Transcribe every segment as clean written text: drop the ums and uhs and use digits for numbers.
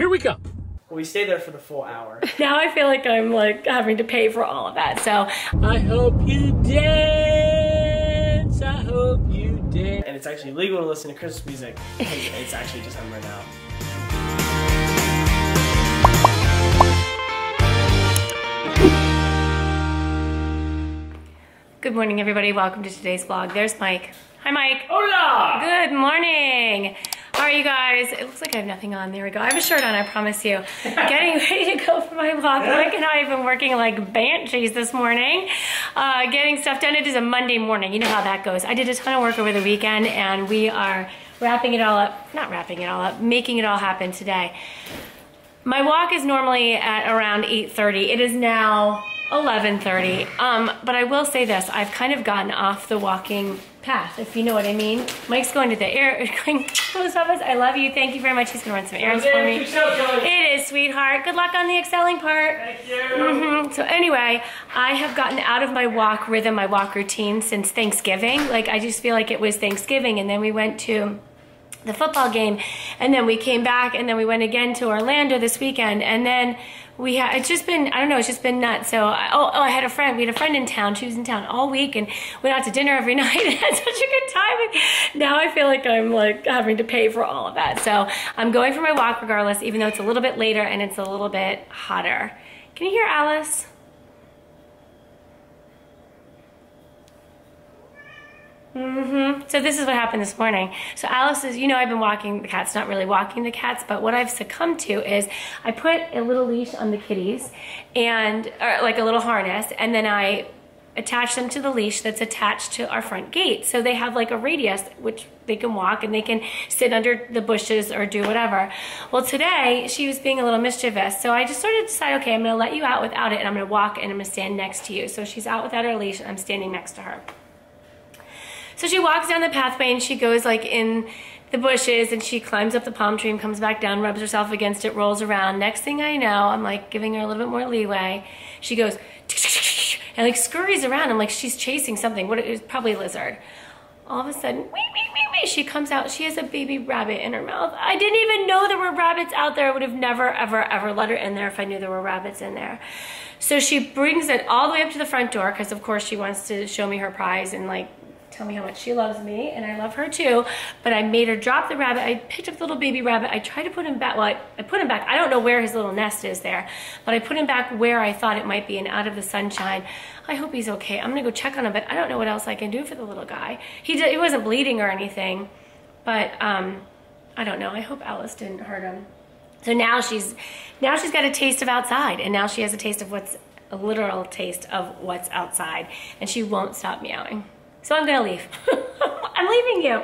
Here we come. We stayed there for the full hour. Now I feel like I'm like having to pay for all of that, so. I hope you dance, I hope you dance. And it's actually legal to listen to Christmas music. It's actually December now. Good morning, everybody. Welcome to today's vlog. There's Mike. Hi, Mike. Hola! Good morning. All right, you guys, it looks like I have nothing on. There we go. I have a shirt on, I promise you. Getting ready to go for my vlog. Mike and I have been working like banshees this morning, getting stuff done. It is a Monday morning. You know how that goes. I did a ton of work over the weekend, and we are wrapping it all up. Not wrapping it all up, making it all happen today. My walk is normally at around 8:30. It is now 11:30, but I will say this, I've kind of gotten off the walking path, if you know what I mean. Mike's going to the post office. I love you, thank you very much. He's gonna run some errands for me. It is, sweetheart. Good luck on the excelling part. Thank you. So anyway, I have gotten out of my walk rhythm, my walk routine since Thanksgiving. Like, I just feel like it was Thanksgiving, and then we went to the football game, and then we came back, and then we went again to Orlando this weekend, and then we had, it's just been, I don't know, it's just been nuts. So, I had a friend, we had a friend in town, she was in town all week, and went out to dinner every night, and had such a good time, and now I feel like I'm like having to pay for all of that. So, I'm going for my walk regardless, even though it's a little bit later, and it's a little bit hotter. Can you hear Alice? So this is what happened this morning. So Alice is, you know, I've been walking the cats, not really walking the cats, but what I've succumbed to is I put a little leash on the kitties and, or like a little harness, and then I attach them to the leash that's attached to our front gate. So they have like a radius which they can walk, and they can sit under the bushes or do whatever. Well, today she was being a little mischievous, so I just sort of decided, okay, I'm gonna let you out without it, and I'm gonna walk and I'm gonna stand next to you. So she's out without her leash and I'm standing next to her. So she walks down the pathway and she goes like in the bushes and she climbs up the palm tree and comes back down, rubs herself against it, rolls around. Next thing I know, I'm like giving her a little bit more leeway. She goes and like scurries around. I'm like, she's chasing something. What, it was probably a lizard. All of a sudden, she comes out. She has a baby rabbit in her mouth. I didn't even know there were rabbits out there. I would have never, ever, ever let her in there if I knew there were rabbits in there. So she brings it all the way up to the front door because of course she wants to show me her prize and like tell me how much she loves me, and I love her too, but I made her drop the rabbit. I picked up the little baby rabbit. I tried to put him back. Well, I put him back. I don't know where his little nest is there, but I put him back where I thought it might be and out of the sunshine. I hope he's okay. I'm gonna go check on him, but I don't know what else I can do for the little guy. He wasn't bleeding or anything, but I don't know. I hope Alice didn't hurt him. So now she's got a taste of outside, and now she has a taste of what's a literal taste of what's outside, and she won't stop meowing. So I'm gonna leave. I'm leaving you.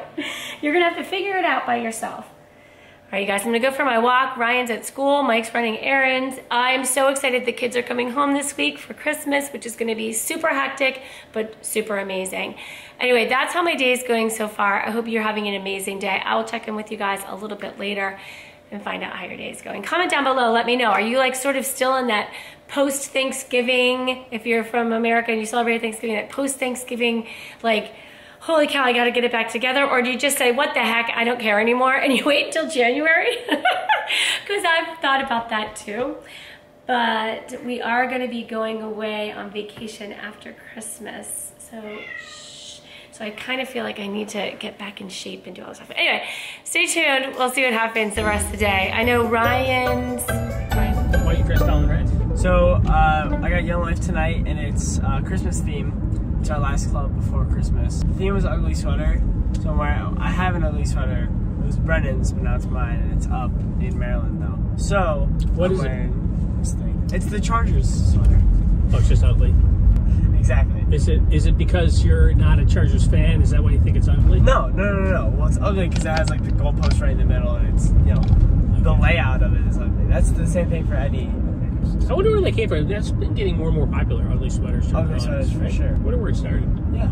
You're gonna have to figure it out by yourself. All right, you guys, I'm gonna go for my walk. Ryan's at school, Mike's running errands. I'm so excited the kids are coming home this week for Christmas, which is gonna be super hectic, but super amazing. Anyway, that's how my day is going so far. I hope you're having an amazing day. I will check in with you guys a little bit later and find out how your day is going. Comment down below, let me know. Are you like sort of still in that post-Thanksgiving, if you're from America and you celebrate Thanksgiving, that post-Thanksgiving, like, holy cow, I gotta get it back together? Or do you just say, what the heck, I don't care anymore, and you wait until January? Because I've thought about that too. But we are gonna be going away on vacation after Christmas, so shh. So I kind of feel like I need to get back in shape and do all this stuff. Anyway, stay tuned, we'll see what happens the rest of the day. I know Ryan. Why are you dressed all in red? So I got Young Life tonight, and it's Christmas theme. It's our last club before Christmas. The theme was ugly sweater, so I'm wearing, I have an ugly sweater. It was Brennan's, but now it's mine, and it's up in Maryland though. So what is it? This thing. It's the Chargers sweater. Oh, it's just ugly. Exactly. Is it because you're not a Chargers fan? Is that why you think it's ugly? No. Well, it's ugly because it has like the goalpost right in the middle, and it's, you know, the layout of it is ugly. That's the same thing for Eddie. I wonder where they came from. That's been getting more and more popular. Ugly sweaters. Ugly sweaters, for sure. I wonder where it started. Yeah.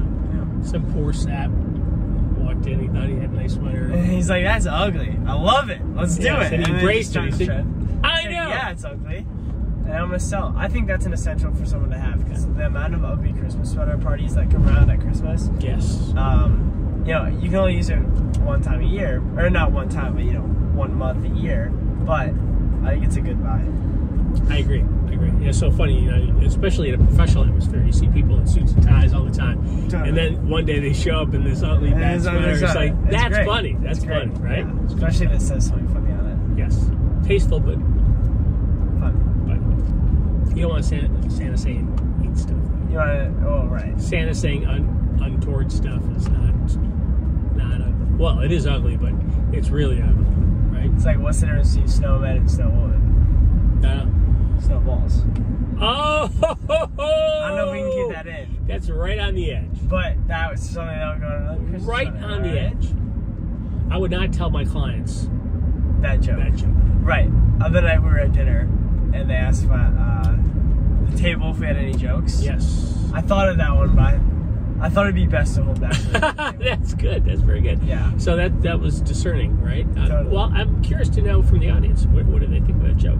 Some poor sap walked in. He thought he had a nice sweater. And he's like, "That's ugly. I love it. Let's do it." And he embraced it. I know. Yeah, it's ugly. And I'm gonna sell. I think that's an essential for someone to have because the amount of ugly Christmas sweater parties that come around at Christmas. Yes. You know, you can only use it one time a year, or not one time, but you know, one month a year, but. I think it's a good buy. I agree. Yeah, it's so funny, you know, especially in a professional atmosphere, you see people in suits and ties all the time, totally. And then one day they show up in this ugly bad sweater. It's like, that's great. Funny. That's funny, right? Yeah. Especially if it says something funny on it. Yes. Tasteful, but fun. But you don't want Santa saying mean stuff. You want to, oh, right. Santa saying untoward stuff is not ugly. Well, it is ugly, but it's really ugly, right? It's like, what's the difference between snowmen and snowwoman? I don't know. Snowballs. Oh! I don't know if we can get that in. That's right on the edge. But that was something that would go to another Christmas. Right on the edge. I would not tell my clients that joke. Right. Other night we were at dinner and they asked about the table if we had any jokes. Yes. I thought of that one, but I thought it'd be best to hold back. That's good. That's very good. Yeah. So that was discerning, right? Totally. Well, I'm curious to know from the audience, what do they think of that joke?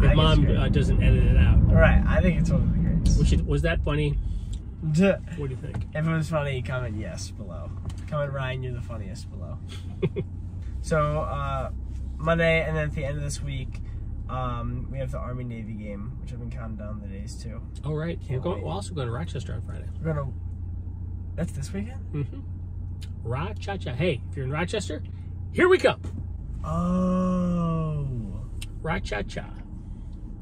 Your mom doesn't edit it out. Right, I think it's one of the greatest. Was that funny? What do you think? If it was funny, comment yes below. Comment Ryan, you're the funniest below. So Monday, and then at the end of this week, we have the Army Navy game, which I've been counting down the days too. Oh right, we're also going to Rochester on Friday. We're going to. That's this weekend. Mm-hmm. Rochester. Hey, if you're in Rochester, here we come. Oh. Rochester.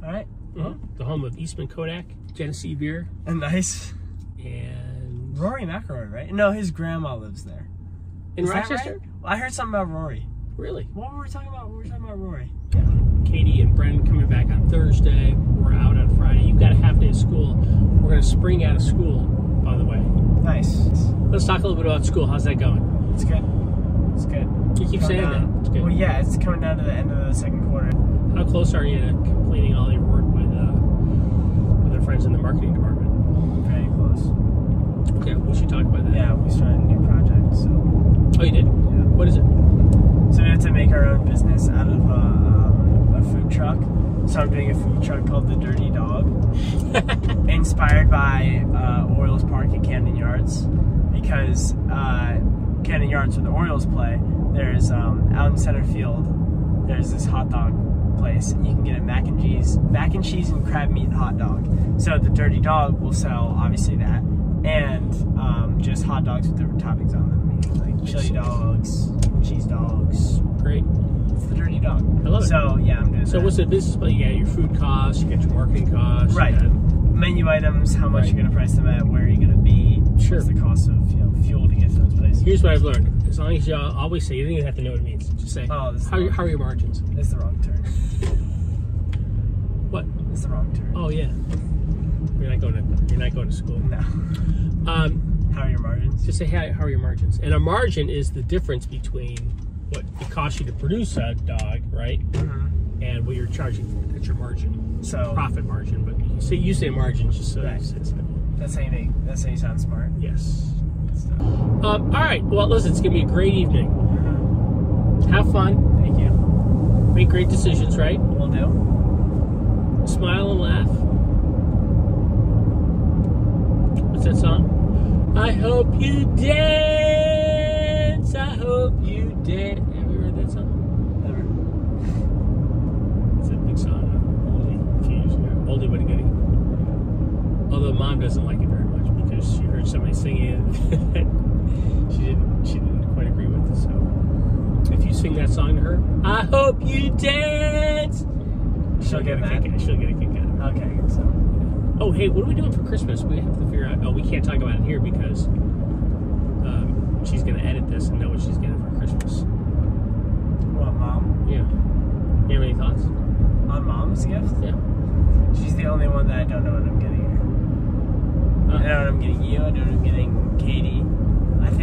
All right. Mm-hmm. The home of Eastman Kodak, Genesee Beer. And nice. And Rory McIlroy, right? No, his grandma lives there. In Rochester? Right? Well, I heard something about Rory. Really? What were we talking about? We were talking about Rory. Yeah. Katie and Brennan coming back on Thursday. We're out on Friday. You've got a half day of school. We're going to spring out of school, by the way. Nice. Let's talk a little bit about school. How's that going? It's good. It's good. You keep saying that. It's good. Well, yeah, it's coming down to the end of the second quarter. How close are you to completing all your work with our friends in the marketing department? Very close. Okay, we should talk about that. Yeah, we started a new project, so... Oh, you did? Yeah. What is it? So we have to make our own business out of a food truck. So I'm doing a food truck called The Dirty Dog, inspired by Orioles Park at Camden Yards, because Camden Yards, where the Orioles play, there's out in center field, there's this hot dog place, and you can get a mac and cheese and crab meat hot dog. So The Dirty Dog will sell obviously that, and just hot dogs with different toppings on them, like chili dogs, cheese dogs. Great. It's The Dirty Dog. I love it. So yeah, I'm doing. So that. What's the business plan? You got your food costs, you got your marketing costs, right? Menu items, how much you're gonna price them at, where you're gonna be. Sure. What's the cost of fuel to get to those places? Here's what I've learned. As long as you always say, you don't even have to know what it means. Just say, oh, how are your margins? That's the wrong turn. What? It's the wrong turn. Oh yeah. You're not going to school. No. How are your margins? Just say, hey, how are your margins? And a margin is the difference between what it costs you to produce a dog, right? Mm-hmm. And what you're charging for it. That's your margin. So profit margin, but you say margin just so that sense. That's how you sound smart. Yes. All right. Well, listen, it's going to be a great evening. Have fun. Thank you. Make great decisions, right? Will do. Smile and laugh. What's that song? I hope you dance. I hope you dance. Have you heard that song? Never. It's a big song. Oldie. A few years ago. Oldie but a goodie. Although Mom doesn't like it very much. She heard somebody singing it. She didn't quite agree with it. So if you sing that song to her, I hope you dance. She'll get a kick out of it. Okay. So. Oh hey, what are we doing for Christmas? We have to figure out. Oh, we can't talk about it here because she's gonna edit this and know what she's getting for Christmas. What, Mom? Yeah. You have any thoughts on Mom's gift? Yeah. She's the only one that I don't know what I'm getting. I know what I'm getting you, I know what I'm getting Katie.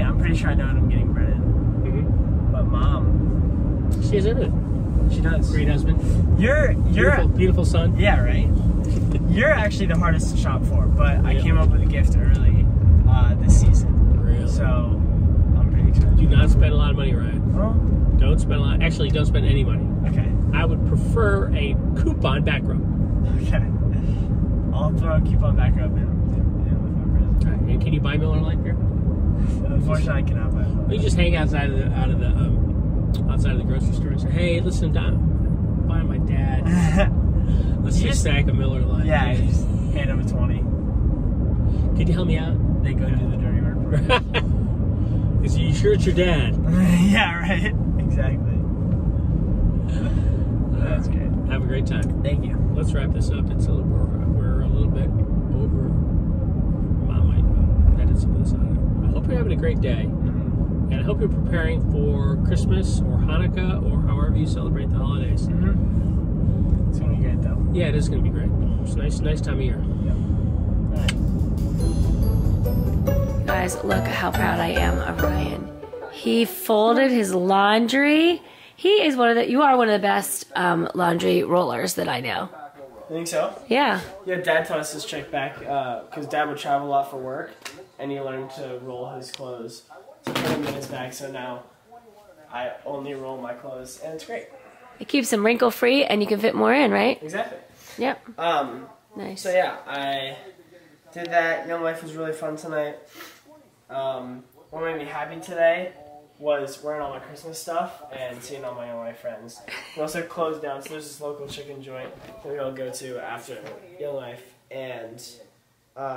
I'm pretty sure I know what I'm getting Brennan. Mm-hmm. But Mom. She has everything. She does. Great husband. You're beautiful son. Yeah, right? You're actually the hardest to shop for, but I came up with a gift early this season. Really? So I'm pretty excited. Do not spend a lot of money, Ryan. Huh? Don't spend a lot. Actually, don't spend any money. Okay. I would prefer a coupon back rub. Okay. I'll throw a coupon back rub in. And can you buy Miller Lite beer? Unfortunately, I cannot buy Miller Lite. You just hang outside of the grocery store and say, "Hey, listen, Don, buy my dad." sack of Miller Lite. Yeah, dude. Just hand him a 20. Could you help me out? They go do the dirty work for me. Because you sure it's your dad. Yeah, right. Exactly. That's good. Have a great time. Thank you. Let's wrap this up. It's a little we're a little bit over my weight. That is supposed to happen. I hope you're having a great day. Mm-hmm. And I hope you're preparing for Christmas or Hanukkah or however you celebrate the holidays. Mm-hmm. It's going to be great, though. Yeah, it is going to be great. It's a nice time of year. Yep. All right. Guys, look at how proud I am of Ryan. He folded his laundry. He is one of the, you are one of the best laundry rollers that I know. You think so? Yeah. Yeah, Dad taught us this trick back, because Dad would travel a lot for work, and he learned to roll his clothes. So 20 minutes back, so now I only roll my clothes, and it's great. It keeps them wrinkle-free, and you can fit more in, right? Exactly. Yep. Nice. So yeah, I did that. Young Life was really fun tonight. What made me happy today was wearing all my Christmas stuff and seeing all my friends. We also closed down, so there's this local chicken joint that we all go to after Young Life, and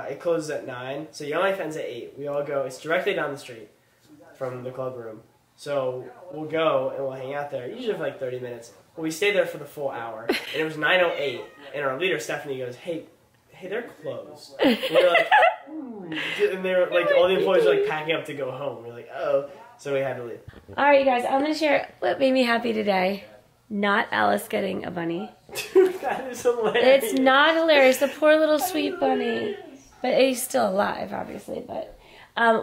it closes at 9, so Young Life ends at 8. We all go, it's directly down the street from the club room, so we'll go and we'll hang out there, usually for like 30 minutes. Well, we stayed there for the full hour, and it was 9:08, and our leader, Stephanie, goes, hey, they're closed. And we're like, ooh. And they were like, all the employees are like packing up to go home. We're like, oh. So we had to leave. All right, you guys, I'm going to share what made me happy today. Not Alice getting a bunny. Dude, that is hilarious. It's not hilarious. The poor little sweet bunny. But he's still alive, obviously. But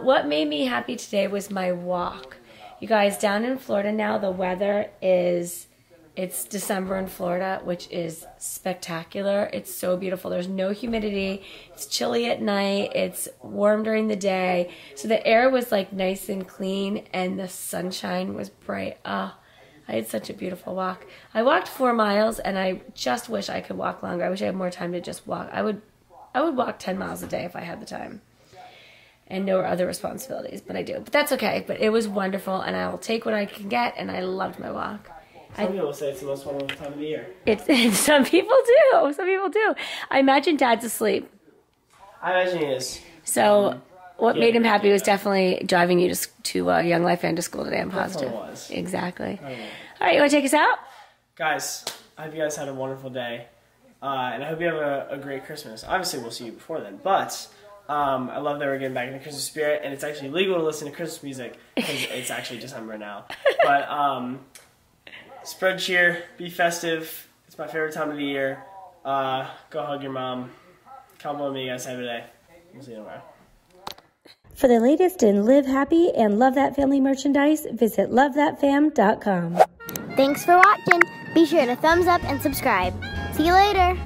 what made me happy today was my walk. You guys, down in Florida now, the weather is, it's December in Florida, which is spectacular. It's so beautiful. There's no humidity. It's chilly at night. It's warm during the day. So the air was like nice and clean, and the sunshine was bright. Oh, I had such a beautiful walk. I walked 4 miles, and I just wish I could walk longer. I wish I had more time to just walk. I would walk 10 miles a day if I had the time and no other responsibilities, but I do. But that's okay. But it was wonderful, and I will take what I can get, and I loved my walk. Some people say it's the most wonderful time of the year. Some people do. Some people do. I imagine Dad's asleep. I imagine he is. So what made him happy was definitely driving you to Young Life and to school today. I'm positive. Was. Exactly. Okay. All right, you want to take us out? Guys, I hope you guys had a wonderful day. And I hope you have a great Christmas. Obviously, we'll see you before then. But I love that we're getting back in the Christmas spirit. And it's actually legal to listen to Christmas music because it's actually December now. But spread cheer, be festive. It's my favorite time of the year. Go hug your mom. Compliment me, you guys. Have a day. We'll see you tomorrow. For the latest in Live Happy and Love That Family merchandise, visit lovethatfam.com. Thanks for watching. Be sure to thumbs up and subscribe. See you later.